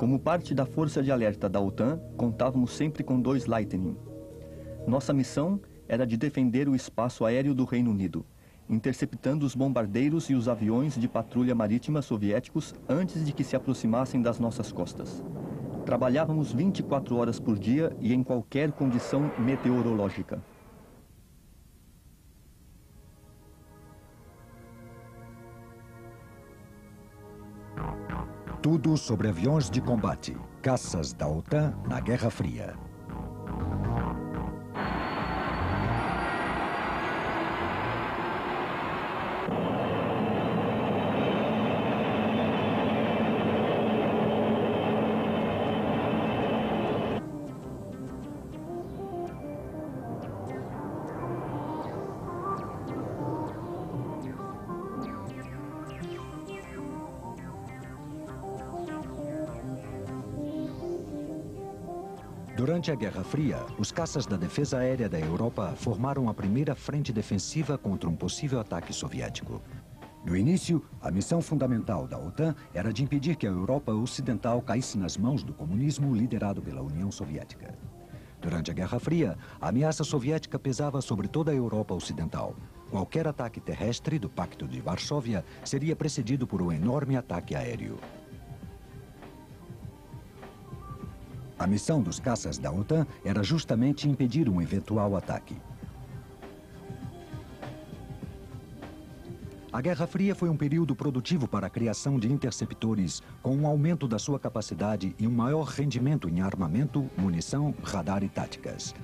Como parte da força de alerta da OTAN, contávamos sempre com 2 Lightning. Nossa missão era de defender o espaço aéreo do Reino Unido, interceptando os bombardeiros e os aviões de patrulha marítima soviéticos antes de que se aproximassem das nossas costas. Trabalhávamos 24 horas por dia e em qualquer condição meteorológica. Tudo sobre aviões de combate, caças da OTAN na Guerra Fria. Durante a Guerra Fria, os caças da defesa aérea da Europa formaram a primeira frente defensiva contra um possível ataque soviético. No início, a missão fundamental da OTAN era de impedir que a Europa Ocidental caísse nas mãos do comunismo liderado pela União Soviética. Durante a Guerra Fria, a ameaça soviética pesava sobre toda a Europa Ocidental. Qualquer ataque terrestre do Pacto de Varsóvia seria precedido por um enorme ataque aéreo. A missão dos caças da OTAN era justamente impedir um eventual ataque. A Guerra Fria foi um período produtivo para a criação de interceptores, com um aumento da sua capacidade e um maior rendimento em armamento, munição, radar e táticas.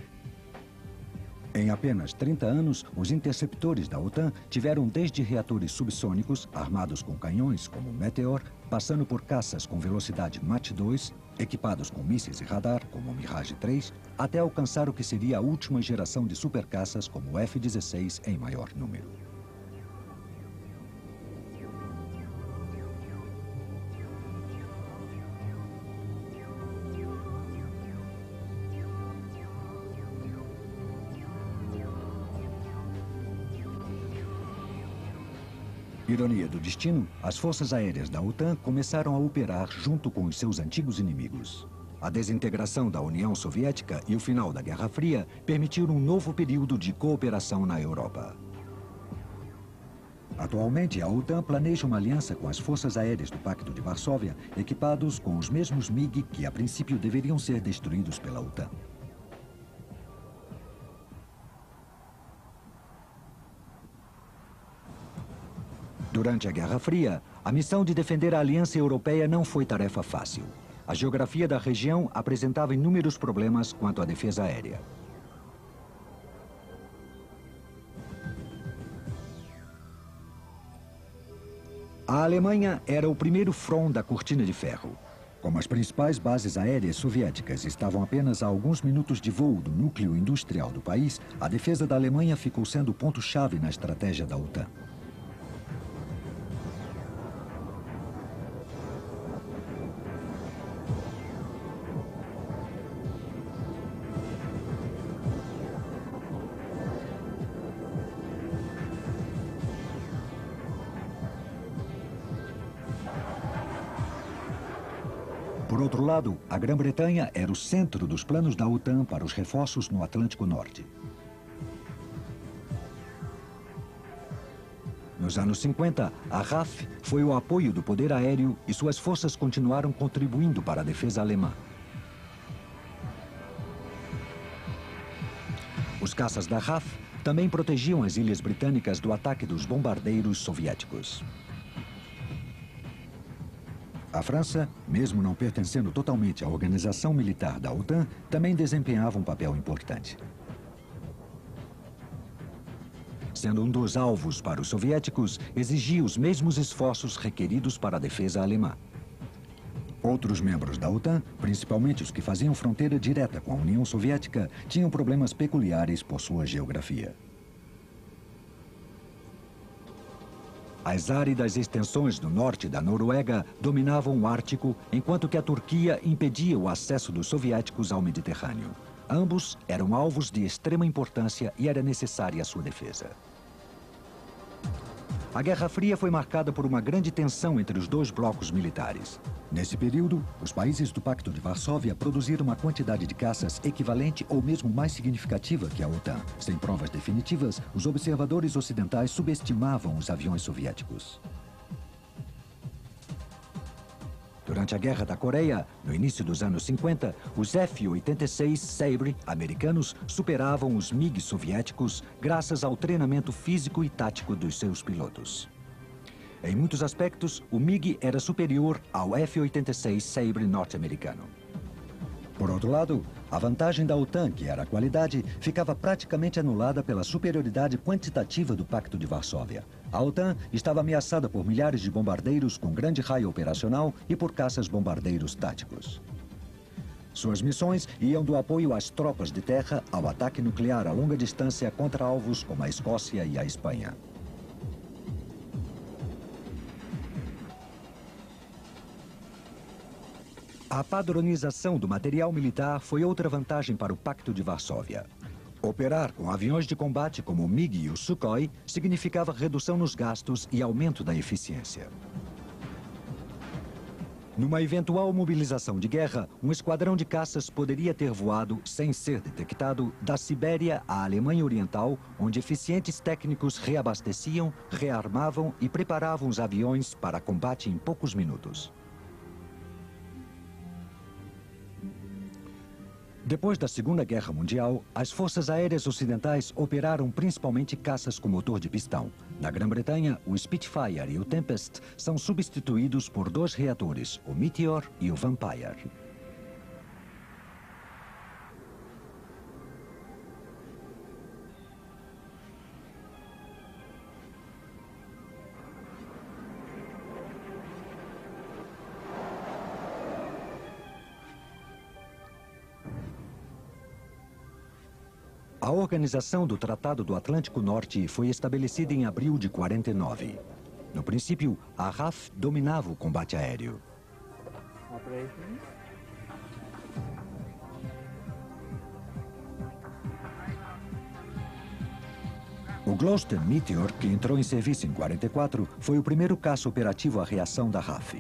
Em apenas 30 anos, os interceptores da OTAN tiveram desde reatores subsônicos, armados com canhões como o Meteor, passando por caças com velocidade Mach 2, equipados com mísseis e radar, como o Mirage 3, até alcançar o que seria a última geração de supercaças, como o F-16 em maior número. Ironia do destino, as forças aéreas da OTAN começaram a operar junto com os seus antigos inimigos. A desintegração da União Soviética e o final da Guerra Fria permitiram um novo período de cooperação na Europa. Atualmente, a OTAN planeja uma aliança com as forças aéreas do Pacto de Varsóvia, equipados com os mesmos MiG que a princípio deveriam ser destruídos pela OTAN. Durante a Guerra Fria, a missão de defender a Aliança Europeia não foi tarefa fácil. A geografia da região apresentava inúmeros problemas quanto à defesa aérea. A Alemanha era o primeiro front da Cortina de Ferro. Como as principais bases aéreas soviéticas estavam apenas a alguns minutos de voo do núcleo industrial do país, a defesa da Alemanha ficou sendo o ponto-chave na estratégia da OTAN. Por outro lado, a Grã-Bretanha era o centro dos planos da OTAN para os reforços no Atlântico Norte. Nos anos 50, a RAF foi o apoio do poder aéreo e suas forças continuaram contribuindo para a defesa alemã. Os caças da RAF também protegiam as ilhas britânicas do ataque dos bombardeiros soviéticos. A França, mesmo não pertencendo totalmente à organização militar da OTAN, também desempenhava um papel importante. Sendo um dos alvos para os soviéticos, exigia os mesmos esforços requeridos para a defesa alemã. Outros membros da OTAN, principalmente os que faziam fronteira direta com a União Soviética, tinham problemas peculiares por sua geografia. As áridas extensões do norte da Noruega dominavam o Ártico, enquanto que a Turquia impedia o acesso dos soviéticos ao Mediterrâneo. Ambos eram alvos de extrema importância e era necessária a sua defesa. A Guerra Fria foi marcada por uma grande tensão entre os dois blocos militares. Nesse período, os países do Pacto de Varsóvia produziram uma quantidade de caças equivalente ou mesmo mais significativa que a OTAN. Sem provas definitivas, os observadores ocidentais subestimavam os aviões soviéticos. Durante a Guerra da Coreia, no início dos anos 50, os F-86 Sabre americanos superavam os MiG soviéticos graças ao treinamento físico e tático dos seus pilotos. Em muitos aspectos, o MiG era superior ao F-86 Sabre norte-americano. Por outro lado, a vantagem da OTAN, que era a qualidade, ficava praticamente anulada pela superioridade quantitativa do Pacto de Varsóvia. A OTAN estava ameaçada por milhares de bombardeiros com grande raio operacional e por caças bombardeiros táticos. Suas missões iam do apoio às tropas de terra ao ataque nuclear a longa distância contra alvos como a Escócia e a Espanha. A padronização do material militar foi outra vantagem para o Pacto de Varsóvia. Operar com aviões de combate como o MiG e o Sukhoi significava redução nos gastos e aumento da eficiência. Numa eventual mobilização de guerra, um esquadrão de caças poderia ter voado, sem ser detectado, da Sibéria à Alemanha Oriental, onde eficientes técnicos reabasteciam, rearmavam e preparavam os aviões para combate em poucos minutos. Depois da Segunda Guerra Mundial, as forças aéreas ocidentais operaram principalmente caças com motor de pistão. Na Grã-Bretanha, o Spitfire e o Tempest são substituídos por dois reatores, o Meteor e o Vampire. A organização do Tratado do Atlântico Norte foi estabelecida em abril de 49. No princípio, a RAF dominava o combate aéreo. O Gloucester Meteor, que entrou em serviço em 44, foi o primeiro caça operativo à reação da RAF.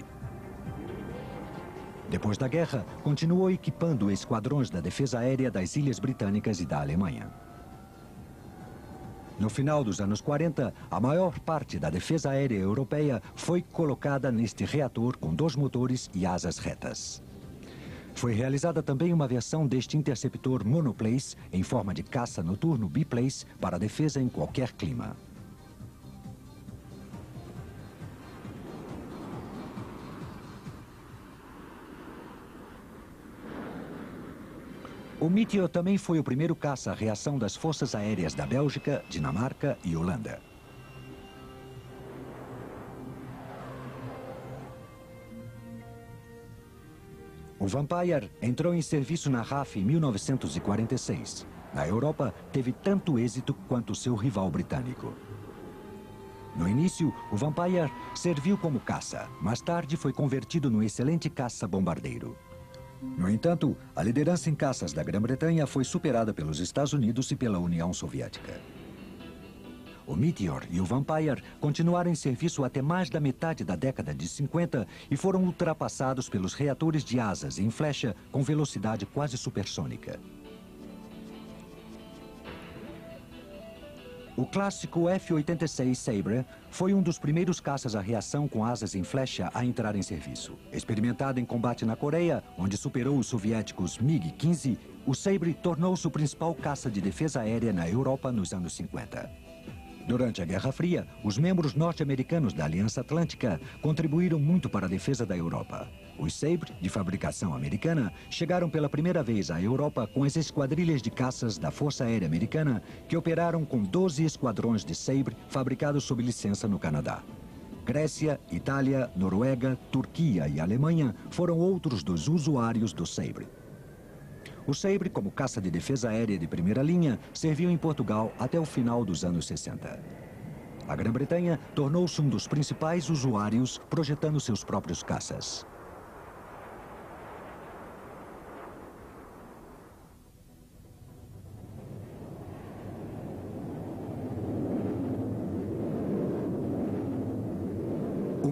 Depois da guerra, continuou equipando esquadrões da defesa aérea das Ilhas Britânicas e da Alemanha. No final dos anos 40, a maior parte da defesa aérea europeia foi colocada neste reator com dois motores e asas retas. Foi realizada também uma versão deste interceptor monoplace, em forma de caça noturno biplace, para defesa em qualquer clima. O Meteor também foi o primeiro caça à reação das forças aéreas da Bélgica, Dinamarca e Holanda. O Vampire entrou em serviço na RAF em 1946. Na Europa, teve tanto êxito quanto seu rival britânico. No início, o Vampire serviu como caça. Mais tarde, foi convertido no excelente caça-bombardeiro. No entanto, a liderança em caças da Grã-Bretanha foi superada pelos Estados Unidos e pela União Soviética. O Meteor e o Vampire continuaram em serviço até mais da metade da década de 50 e foram ultrapassados pelos reatores de asas em flecha com velocidade quase supersônica. O clássico F-86 Sabre foi um dos primeiros caças à reação com asas em flecha a entrar em serviço. Experimentado em combate na Coreia, onde superou os soviéticos MiG-15, o Sabre tornou-se o principal caça de defesa aérea na Europa nos anos 50. Durante a Guerra Fria, os membros norte-americanos da Aliança Atlântica contribuíram muito para a defesa da Europa. Os Sabre, de fabricação americana, chegaram pela primeira vez à Europa com as esquadrilhas de caças da Força Aérea Americana, que operaram com 12 esquadrões de Sabre fabricados sob licença no Canadá. Grécia, Itália, Noruega, Turquia e Alemanha foram outros dos usuários do Sabre. O Sabre, como caça de defesa aérea de primeira linha, serviu em Portugal até o final dos anos 60. A Grã-Bretanha tornou-se um dos principais usuários, projetando seus próprios caças.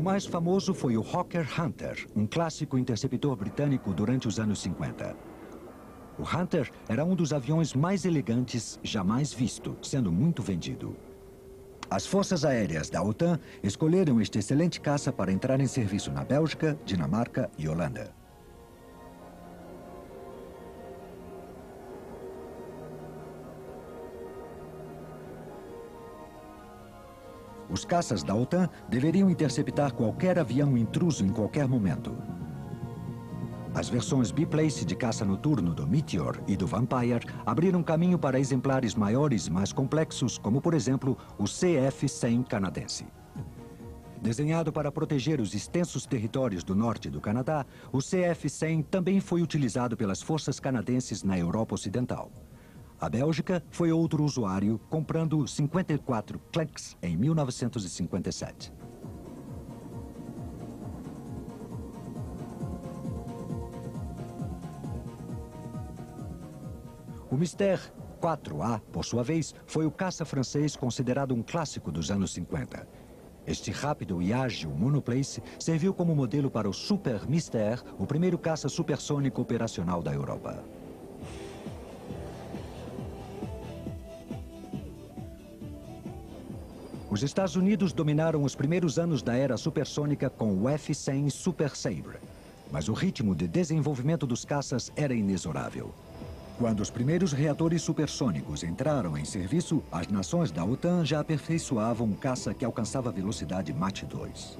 mais famoso foi o Hawker Hunter, um clássico interceptor britânico durante os anos 50. O Hunter era um dos aviões mais elegantes jamais visto, sendo muito vendido. As forças aéreas da OTAN escolheram este excelente caça para entrar em serviço na Bélgica, Dinamarca e Holanda. Os caças da OTAN deveriam interceptar qualquer avião intruso em qualquer momento. As versões biplace de caça noturno do Meteor e do Vampire abriram caminho para exemplares maiores e mais complexos, como, por exemplo, o CF-100 canadense. Desenhado para proteger os extensos territórios do norte do Canadá, o CF-100 também foi utilizado pelas forças canadenses na Europa Ocidental. A Bélgica foi outro usuário, comprando 54 Kleks em 1957. O Mystère 4A, por sua vez, foi o caça francês considerado um clássico dos anos 50. Este rápido e ágil monoplace serviu como modelo para o Super Mystère, o primeiro caça supersônico operacional da Europa. Os Estados Unidos dominaram os primeiros anos da era supersônica com o F-100 Super Sabre, mas o ritmo de desenvolvimento dos caças era inexorável. Quando os primeiros reatores supersônicos entraram em serviço, as nações da OTAN já aperfeiçoavam um caça que alcançava velocidade Mach 2.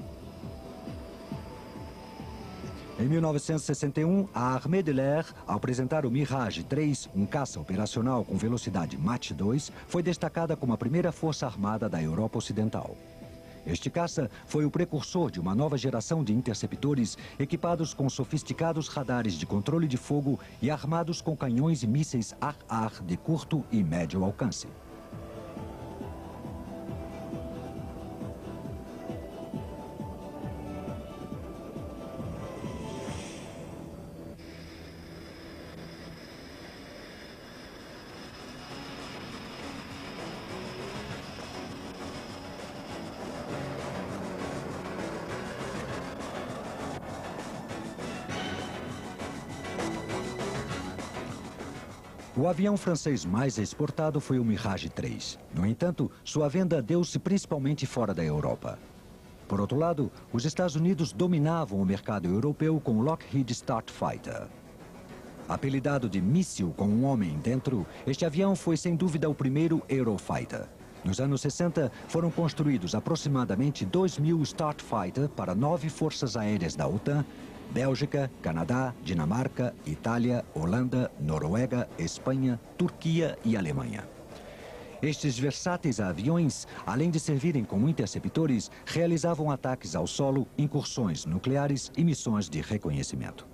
Em 1961, a Armée de l'Air, ao apresentar o Mirage III, um caça operacional com velocidade Mach 2, foi destacada como a primeira força armada da Europa Ocidental. Este caça foi o precursor de uma nova geração de interceptores equipados com sofisticados radares de controle de fogo e armados com canhões e mísseis ar-ar de curto e médio alcance. O avião francês mais exportado foi o Mirage III. No entanto, sua venda deu-se principalmente fora da Europa. Por outro lado, os Estados Unidos dominavam o mercado europeu com o Lockheed Starfighter. Apelidado de míssil com um homem dentro, este avião foi sem dúvida o primeiro Eurofighter. Nos anos 60, foram construídos aproximadamente 2.000 Starfighter para 9 forças aéreas da OTAN, Bélgica, Canadá, Dinamarca, Itália, Holanda, Noruega, Espanha, Turquia e Alemanha. Estes versáteis aviões, além de servirem como interceptores, realizavam ataques ao solo, incursões nucleares e missões de reconhecimento.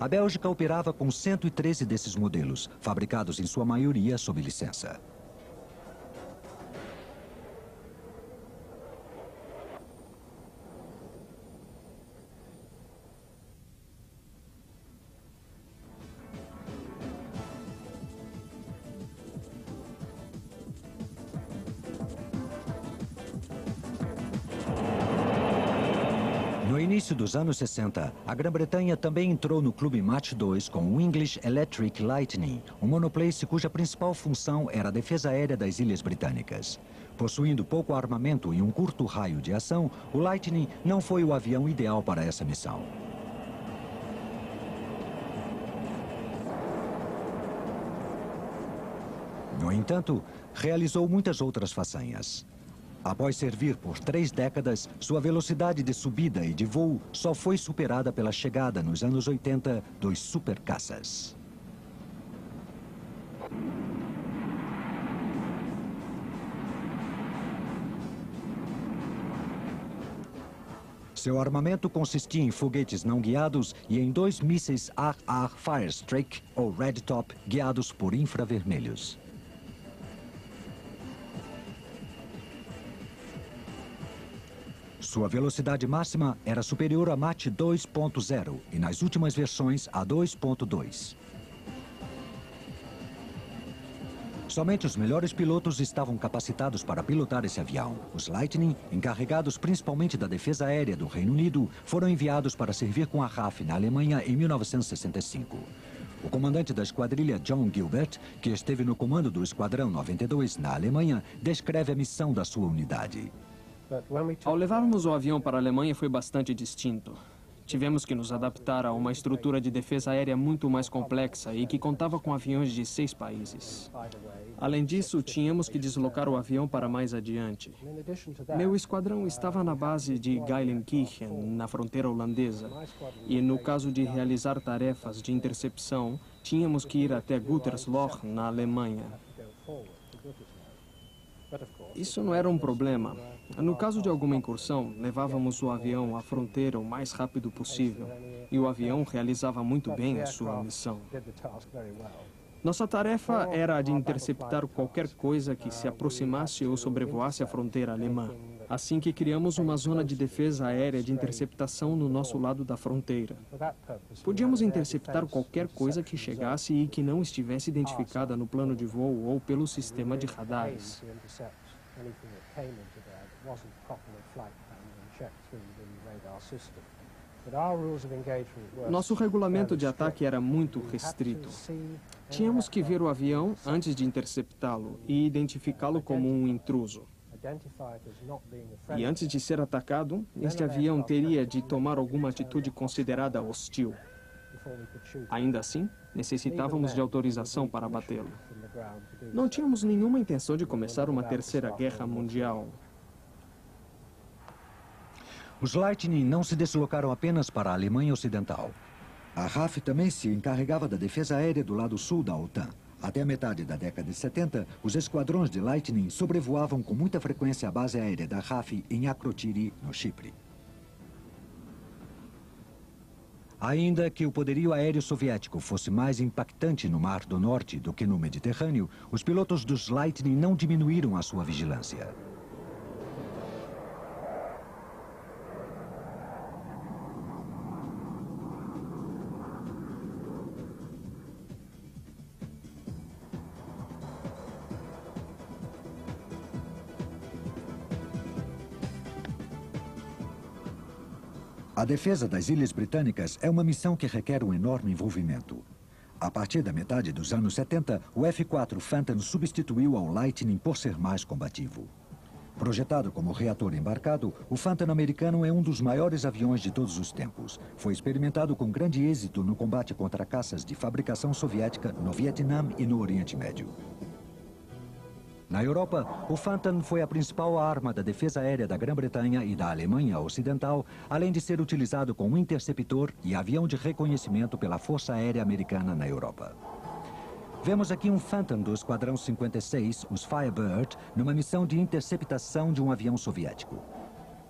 A Bélgica operava com 113 desses modelos, fabricados em sua maioria sob licença. No início dos anos 60, a Grã-Bretanha também entrou no clube Mach 2 com o English Electric Lightning, um monoplace cuja principal função era a defesa aérea das Ilhas Britânicas. Possuindo pouco armamento e um curto raio de ação, o Lightning não foi o avião ideal para essa missão. No entanto, realizou muitas outras façanhas. Após servir por 3 décadas, sua velocidade de subida e de voo só foi superada pela chegada, nos anos 80, dos supercaças. Seu armamento consistia em foguetes não guiados e em 2 mísseis AR Firestreak ou Red Top, guiados por infravermelhos. Sua velocidade máxima era superior a Mach 2.0 e, nas últimas versões, a 2.2. Somente os melhores pilotos estavam capacitados para pilotar esse avião. Os Lightning, encarregados principalmente da defesa aérea do Reino Unido, foram enviados para servir com a RAF na Alemanha em 1965. O comandante da esquadrilha John Gilbert, que esteve no comando do Esquadrão 92 na Alemanha, descreve a missão da sua unidade. Ao levarmos o avião para a Alemanha foi bastante distinto. Tivemos que nos adaptar a uma estrutura de defesa aérea muito mais complexa e que contava com aviões de 6 países. Além disso, tínhamos que deslocar o avião para mais adiante. Meu esquadrão estava na base de Geilenkirchen, na fronteira holandesa, e no caso de realizar tarefas de intercepção, tínhamos que ir até Gütersloh, na Alemanha. Isso não era um problema. No caso de alguma incursão, levávamos o avião à fronteira o mais rápido possível, e o avião realizava muito bem a sua missão. Nossa tarefa era a de interceptar qualquer coisa que se aproximasse ou sobrevoasse a fronteira alemã. Assim que criamos uma zona de defesa aérea de interceptação no nosso lado da fronteira. Podíamos interceptar qualquer coisa que chegasse e que não estivesse identificada no plano de voo ou pelo sistema de radares. Nosso regulamento de ataque era muito restrito. Tínhamos que ver o avião antes de interceptá-lo e identificá-lo como um intruso. E antes de ser atacado, este avião teria de tomar alguma atitude considerada hostil. Ainda assim, necessitávamos de autorização para batê-lo. Não tínhamos nenhuma intenção de começar uma terceira guerra mundial. Os Lightning não se deslocaram apenas para a Alemanha Ocidental. A RAF também se encarregava da defesa aérea do lado sul da OTAN. Até a metade da década de 70, os esquadrões de Lightning sobrevoavam com muita frequência a base aérea da RAF em Akrotiri, no Chipre. Ainda que o poderio aéreo soviético fosse mais impactante no Mar do Norte do que no Mediterrâneo, os pilotos dos Lightning não diminuíram a sua vigilância. A defesa das Ilhas Britânicas é uma missão que requer um enorme envolvimento. A partir da metade dos anos 70, o F-4 Phantom substituiu ao Lightning por ser mais combativo. Projetado como reator embarcado, o Phantom americano é um dos maiores aviões de todos os tempos. Foi experimentado com grande êxito no combate contra caças de fabricação soviética no Vietnã e no Oriente Médio. Na Europa, o Phantom foi a principal arma da defesa aérea da Grã-Bretanha e da Alemanha Ocidental, além de ser utilizado como interceptor e avião de reconhecimento pela Força Aérea Americana na Europa. Vemos aqui um Phantom do Esquadrão 56, os Firebird, numa missão de interceptação de um avião soviético.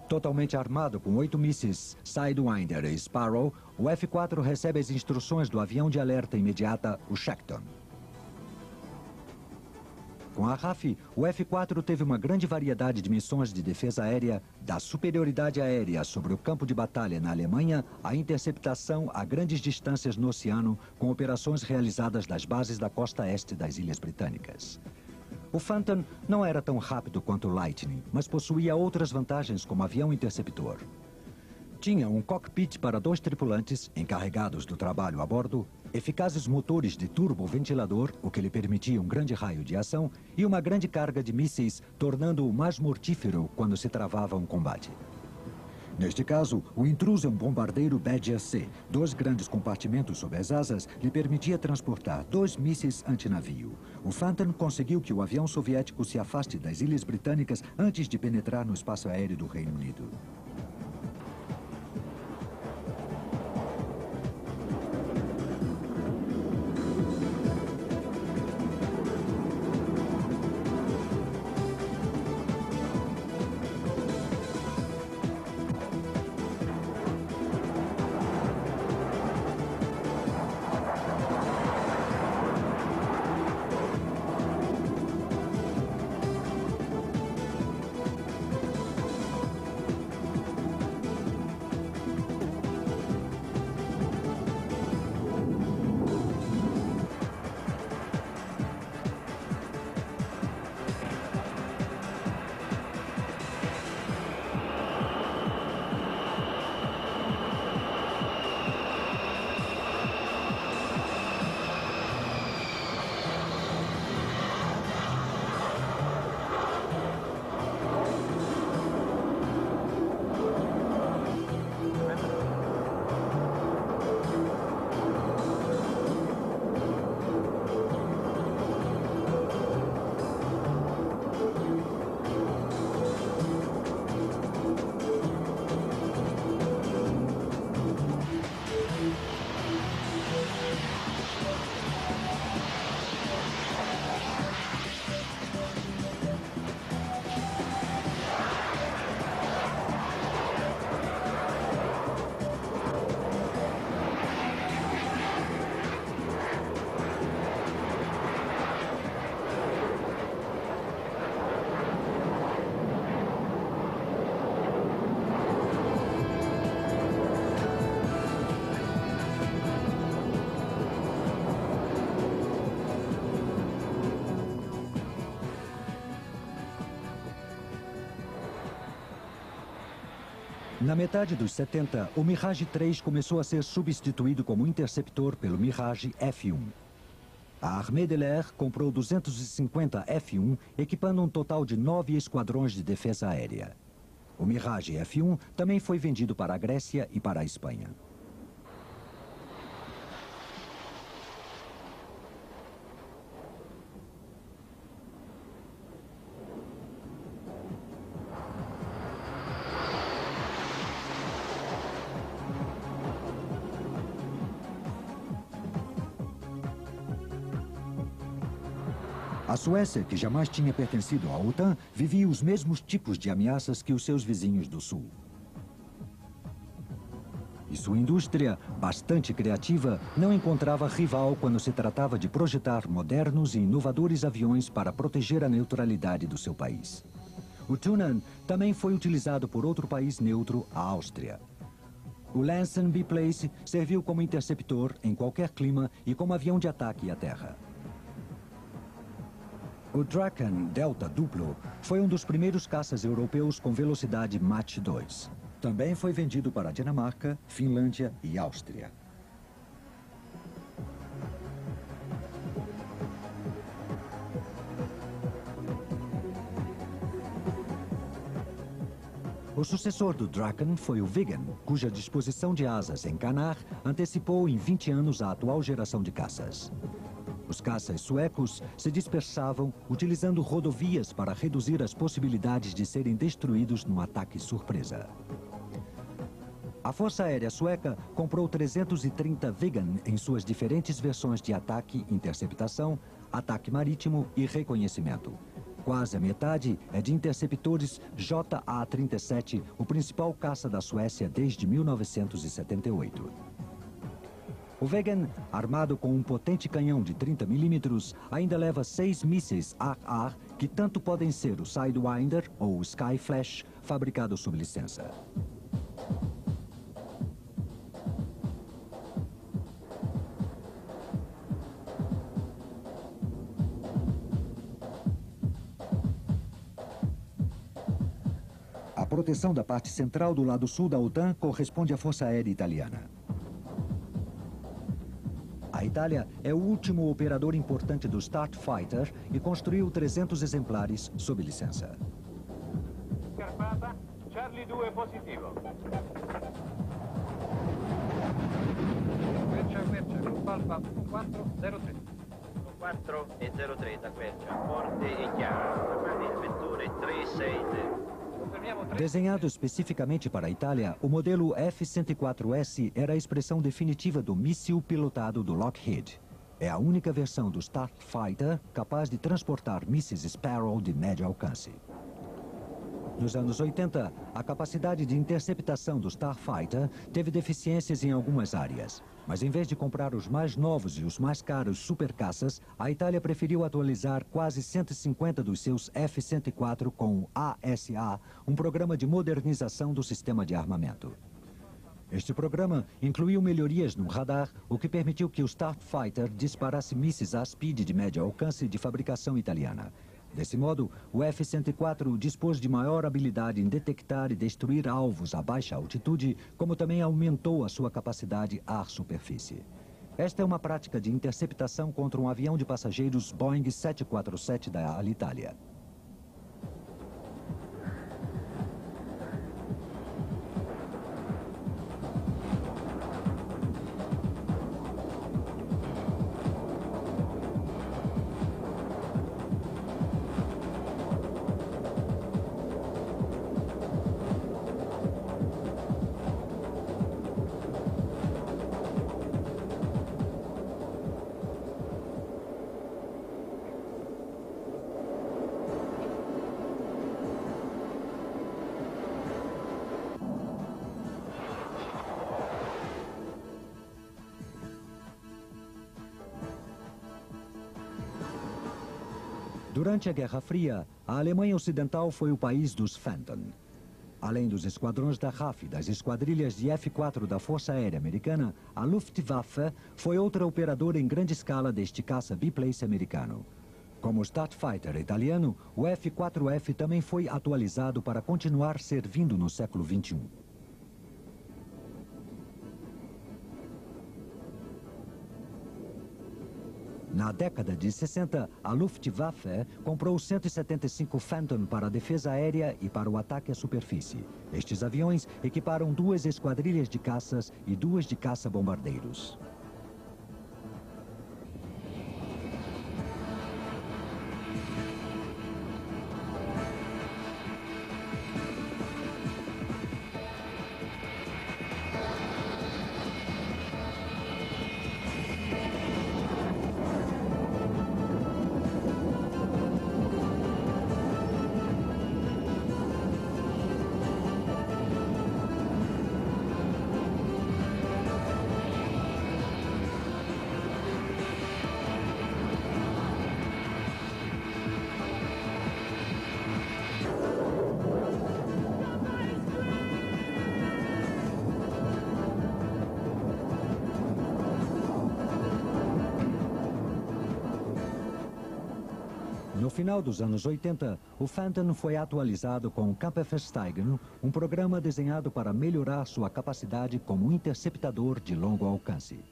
Totalmente armado com 8 mísseis Sidewinder e Sparrow, o F-4 recebe as instruções do avião de alerta imediata, o Shackton. Com a RAF, o F-4 teve uma grande variedade de missões de defesa aérea, da superioridade aérea sobre o campo de batalha na Alemanha, à interceptação a grandes distâncias no oceano, com operações realizadas das bases da costa este das Ilhas Britânicas. O Phantom não era tão rápido quanto o Lightning, mas possuía outras vantagens como avião interceptor. Tinha um cockpit para 2 tripulantes, encarregados do trabalho a bordo, eficazes motores de turboventilador, o que lhe permitia um grande raio de ação, e uma grande carga de mísseis, tornando-o mais mortífero quando se travava um combate. Neste caso, o intruso é um bombardeiro Badger-C. 2 grandes compartimentos sob as asas lhe permitia transportar 2 mísseis antinavio. O Phantom conseguiu que o avião soviético se afaste das Ilhas Britânicas antes de penetrar no espaço aéreo do Reino Unido. Na metade dos 70, o Mirage III começou a ser substituído como interceptor pelo Mirage F1. A Armée de l'Air comprou 250 F1, equipando um total de 9 esquadrões de defesa aérea. O Mirage F1 também foi vendido para a Grécia e para a Espanha. A Suécia, que jamais tinha pertencido à OTAN, vivia os mesmos tipos de ameaças que os seus vizinhos do Sul. E sua indústria, bastante criativa, não encontrava rival quando se tratava de projetar modernos e inovadores aviões para proteger a neutralidade do seu país. O Tunnan também foi utilizado por outro país neutro, a Áustria. O Lansen biplace serviu como interceptor em qualquer clima e como avião de ataque à terra. O Draken Delta Duplo foi um dos primeiros caças europeus com velocidade Mach 2. Também foi vendido para a Dinamarca, Finlândia e Áustria. O sucessor do Draken foi o Viggen, cuja disposição de asas em canard antecipou em 20 anos a atual geração de caças. Os caças suecos se dispersavam, utilizando rodovias para reduzir as possibilidades de serem destruídos num ataque surpresa. A Força Aérea Sueca comprou 330 Viggen em suas diferentes versões de ataque, interceptação, ataque marítimo e reconhecimento. Quase a metade é de interceptores JA-37, o principal caça da Suécia desde 1978. O Viggen, armado com um potente canhão de 30 milímetros, ainda leva 6 mísseis AR, que tanto podem ser o Sidewinder ou o Sky Flash, fabricado sob licença. A proteção da parte central do lado sul da OTAN corresponde à Força Aérea Italiana. A Itália é o último operador importante do Starfighter e construiu 300 exemplares sob licença. Charlie 2 positivo. Alfa 403. 4 e 03 da Quercia, forte e chiaro. Vettore 363. Desenhado especificamente para a Itália, o modelo F-104S era a expressão definitiva do míssil pilotado do Lockheed. É a única versão do Starfighter capaz de transportar mísseis Sparrow de médio alcance. Nos anos 80, a capacidade de interceptação do Starfighter teve deficiências em algumas áreas. Mas em vez de comprar os mais novos e os mais caros supercaças, a Itália preferiu atualizar quase 150 dos seus F-104 com o ASA, um programa de modernização do sistema de armamento. Este programa incluiu melhorias no radar, o que permitiu que o Starfighter disparasse mísseis à speed de médio alcance de fabricação italiana. Desse modo, o F-104 dispôs de maior habilidade em detectar e destruir alvos a baixa altitude, como também aumentou a sua capacidade ar-superfície. Esta é uma prática de interceptação contra um avião de passageiros Boeing 747 da Alitalia. Durante a Guerra Fria, a Alemanha Ocidental foi o país dos Phantom. Além dos esquadrões da RAF e das esquadrilhas de F-4 da Força Aérea Americana, a Luftwaffe foi outra operadora em grande escala deste caça biplace americano. Como o Starfighter italiano, o F-4F também foi atualizado para continuar servindo no século XXI. Na década de 60, a Luftwaffe comprou 175 Phantom para a defesa aérea e para o ataque à superfície. Estes aviões equiparam 2 esquadrilhas de caças e 2 de caça-bombardeiros. No final dos anos 80, o Phantom foi atualizado com o Kampfsteigen, um programa desenhado para melhorar sua capacidade como interceptador de longo alcance.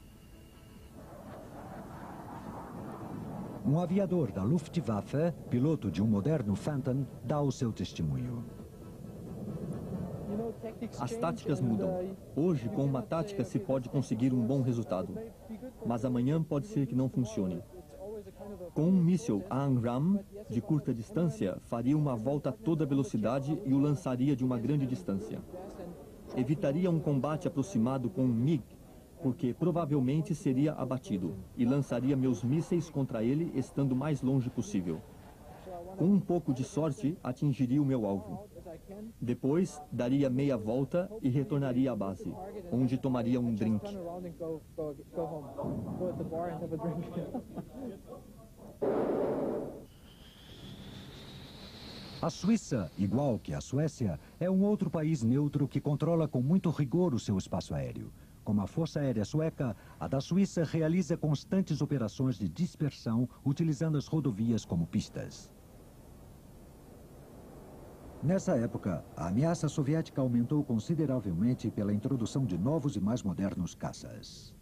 Um aviador da Luftwaffe, piloto de um moderno Phantom, dá o seu testemunho. As táticas mudam. Hoje, com uma tática, se pode conseguir um bom resultado, mas amanhã pode ser que não funcione. Com um míssil AN-RAM de curta distância, faria uma volta a toda velocidade e o lançaria de uma grande distância. Evitaria um combate aproximado com um MiG, porque provavelmente seria abatido, e lançaria meus mísseis contra ele estando o mais longe possível. Com um pouco de sorte, atingiria o meu alvo. Depois, daria meia volta e retornaria à base, onde tomaria um drink. A Suíça, igual que a Suécia, é um outro país neutro que controla com muito rigor o seu espaço aéreo. Como a Força Aérea Sueca, a da Suíça realiza constantes operações de dispersão utilizando as rodovias como pistas. Nessa época, a ameaça soviética aumentou consideravelmente pela introdução de novos e mais modernos caças.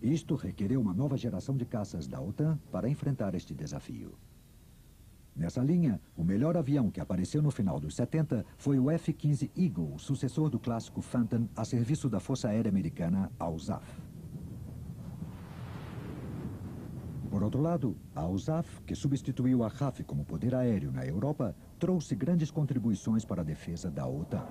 Isto requereu uma nova geração de caças da OTAN para enfrentar este desafio. Nessa linha, o melhor avião que apareceu no final dos 70 foi o F-15 Eagle, sucessor do clássico Phantom, a serviço da Força Aérea Americana, a USAF. Por outro lado, a USAF, que substituiu a RAF como poder aéreo na Europa, trouxe grandes contribuições para a defesa da OTAN.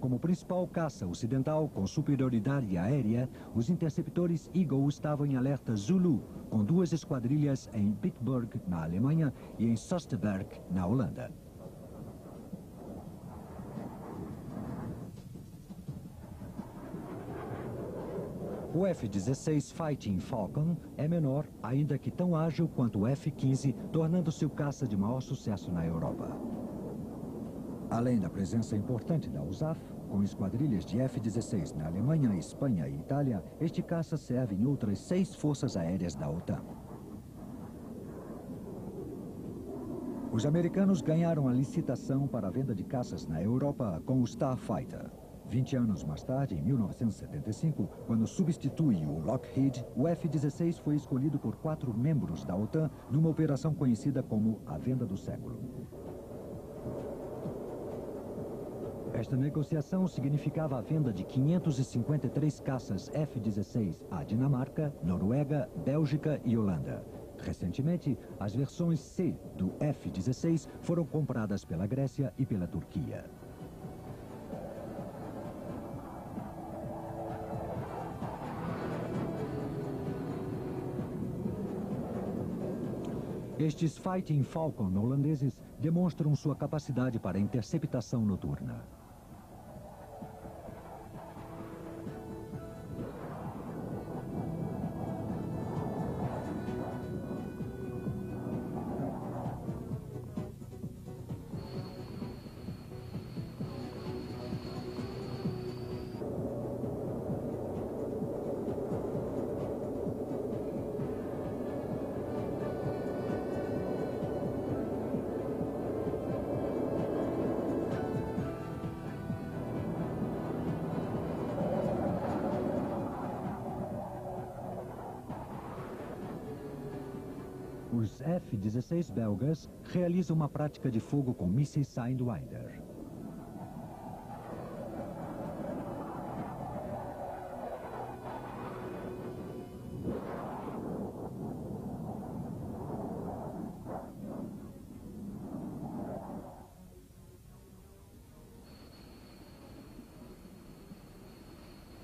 Como principal caça ocidental com superioridade aérea, os interceptores Eagle estavam em alerta Zulu, com 2 esquadrilhas em Pittsburgh, na Alemanha, e em Soesterberg, na Holanda. O F-16 Fighting Falcon é menor, ainda que tão ágil quanto o F-15, tornando-se o caça de maior sucesso na Europa. Além da presença importante da USAF, com esquadrilhas de F-16 na Alemanha, Espanha e Itália, este caça serve em outras 6 forças aéreas da OTAN. Os americanos ganharam a licitação para a venda de caças na Europa com o Starfighter. 20 anos mais tarde, em 1975, quando substitui o Lockheed, o F-16 foi escolhido por 4 membros da OTAN numa operação conhecida como a Venda do Século. Esta negociação significava a venda de 553 caças F-16 à Dinamarca, Noruega, Bélgica e Holanda. Recentemente, as versões C do F-16 foram compradas pela Grécia e pela Turquia. Estes Fighting Falcon holandeses demonstram sua capacidade para interceptação noturna. Os F-16 belgas realizam uma prática de fogo com mísseis Sidewinder.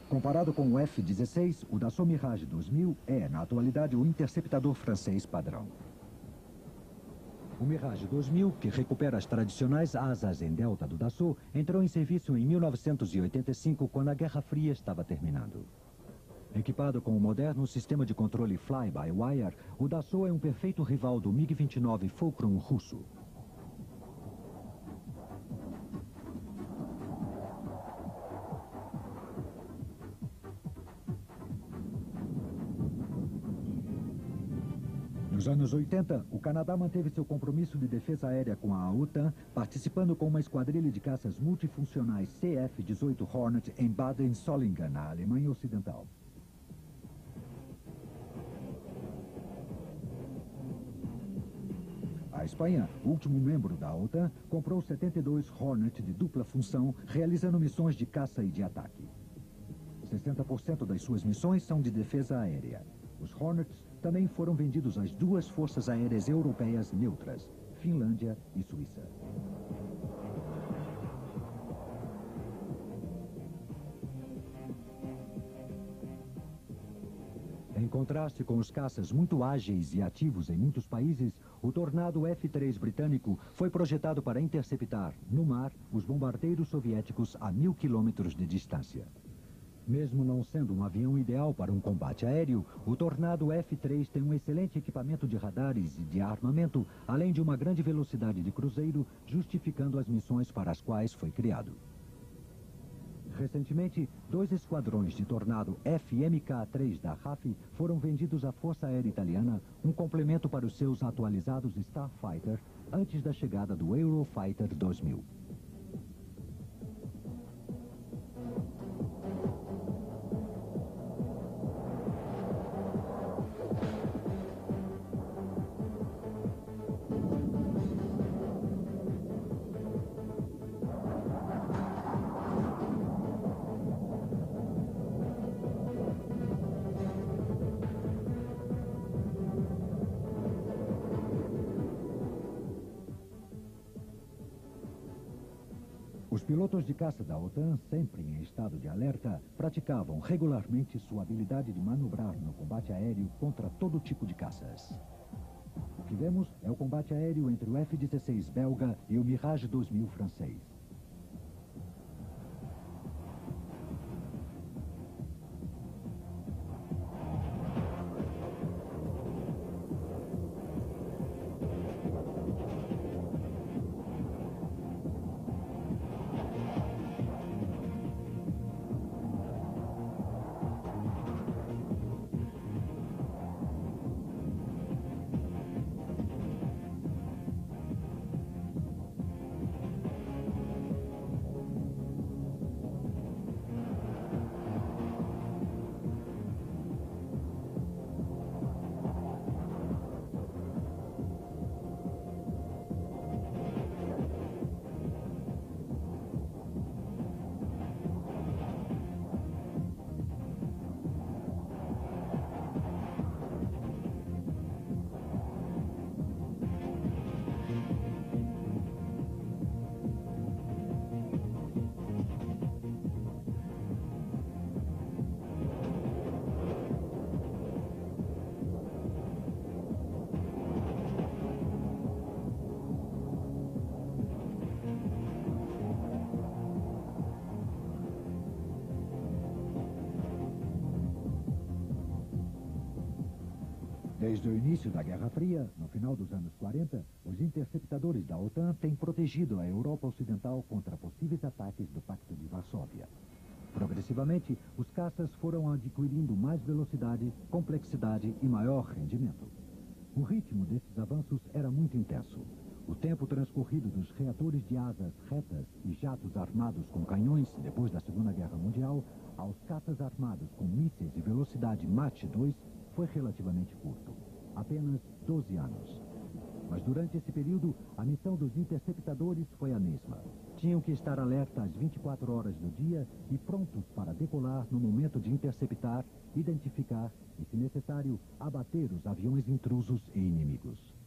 Comparado com o F-16, o Dassault Mirage 2000 é, na atualidade, o interceptador francês padrão. O Mirage 2000, que recupera as tradicionais asas em delta do Dassault, entrou em serviço em 1985, quando a Guerra Fria estava terminando. Equipado com o moderno sistema de controle fly-by-wire, o Dassault é um perfeito rival do MiG-29 Fulcrum russo. Nos anos 80, o Canadá manteve seu compromisso de defesa aérea com a OTAN, participando com uma esquadrilha de caças multifuncionais CF-18 Hornet em Baden-Solingen, na Alemanha Ocidental. A Espanha, último membro da OTAN, comprou 72 Hornet de dupla função, realizando missões de caça e de ataque. 60% das suas missões são de defesa aérea. Os Hornets também foram vendidos às duas forças aéreas europeias neutras, Finlândia e Suíça. Em contraste com os caças muito ágeis e ativos em muitos países, o Tornado F-3 britânico foi projetado para interceptar, no mar, os bombardeiros soviéticos a 1000 quilômetros de distância. Mesmo não sendo um avião ideal para um combate aéreo, o Tornado F-3 tem um excelente equipamento de radares e de armamento, além de uma grande velocidade de cruzeiro, justificando as missões para as quais foi criado. Recentemente, dois esquadrões de Tornado FMK-3 da RAF foram vendidos à Força Aérea Italiana, um complemento para os seus atualizados Starfighter, antes da chegada do Eurofighter 2000. Pilotos de caça da OTAN, sempre em estado de alerta, praticavam regularmente sua habilidade de manobrar no combate aéreo contra todo tipo de caças. O que vemos é o combate aéreo entre o F-16 belga e o Mirage 2000 francês. Desde o início da Guerra Fria, no final dos anos 40, os interceptadores da OTAN têm protegido a Europa Ocidental contra possíveis ataques do Pacto de Varsóvia. Progressivamente, os caças foram adquirindo mais velocidade, complexidade e maior rendimento. O ritmo desses avanços era muito intenso. O tempo transcorrido dos reatores de asas retas e jatos armados com canhões depois da Segunda Guerra Mundial aos caças armados com mísseis de velocidade Mach 2 foi relativamente curto, apenas 12 anos. mas durante esse período, a missão dos interceptadores foi a mesma. Tinham que estar alerta às 24 horas do dia e prontos para decolar no momento de interceptar, identificar e, se necessário, abater os aviões intrusos e inimigos.